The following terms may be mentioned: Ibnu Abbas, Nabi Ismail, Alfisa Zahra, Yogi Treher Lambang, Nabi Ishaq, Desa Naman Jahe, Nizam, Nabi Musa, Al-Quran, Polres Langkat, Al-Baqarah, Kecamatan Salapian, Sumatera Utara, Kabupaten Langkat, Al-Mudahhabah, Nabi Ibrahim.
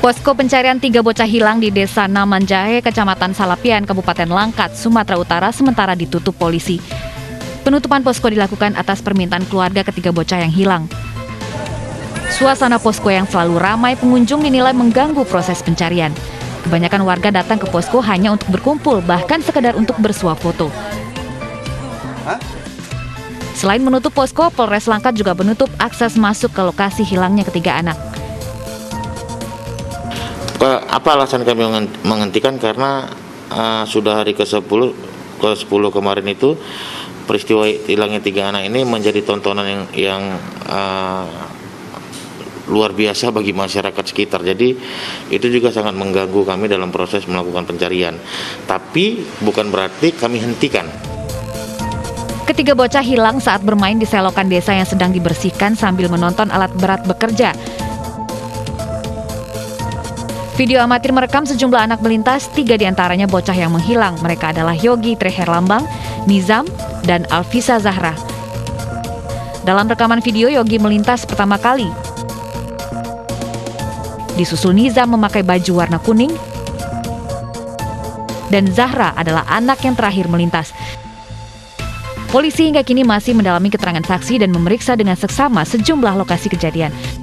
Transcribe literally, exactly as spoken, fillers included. Posko pencarian tiga bocah hilang di Desa Naman Jahe, Kecamatan Salapian, Kabupaten Langkat, Sumatera Utara, sementara ditutup polisi. Penutupan posko dilakukan atas permintaan keluarga ketiga bocah yang hilang. Suasana posko yang selalu ramai pengunjung dinilai mengganggu proses pencarian. Kebanyakan warga datang ke posko hanya untuk berkumpul, bahkan sekedar untuk bersuap foto. Selain menutup posko, Polres Langkat juga menutup akses masuk ke lokasi hilangnya ketiga anak. Apa alasan kami menghentikan? Karena uh, sudah hari ke sepuluh kemarin itu peristiwa hilangnya tiga anak ini menjadi tontonan yang, yang uh, luar biasa bagi masyarakat sekitar. Jadi itu juga sangat mengganggu kami dalam proses melakukan pencarian. Tapi bukan berarti kami hentikan. Ketiga bocah hilang saat bermain di selokan desa yang sedang dibersihkan sambil menonton alat berat bekerja. Video amatir merekam sejumlah anak melintas, tiga diantaranya bocah yang menghilang. Mereka adalah Yogi Treher Lambang, Nizam, dan Alfisa Zahra. Dalam rekaman video, Yogi melintas pertama kali. Disusul Nizam memakai baju warna kuning. Dan Zahra adalah anak yang terakhir melintas. Polisi hingga kini masih mendalami keterangan saksi dan memeriksa dengan seksama sejumlah lokasi kejadian.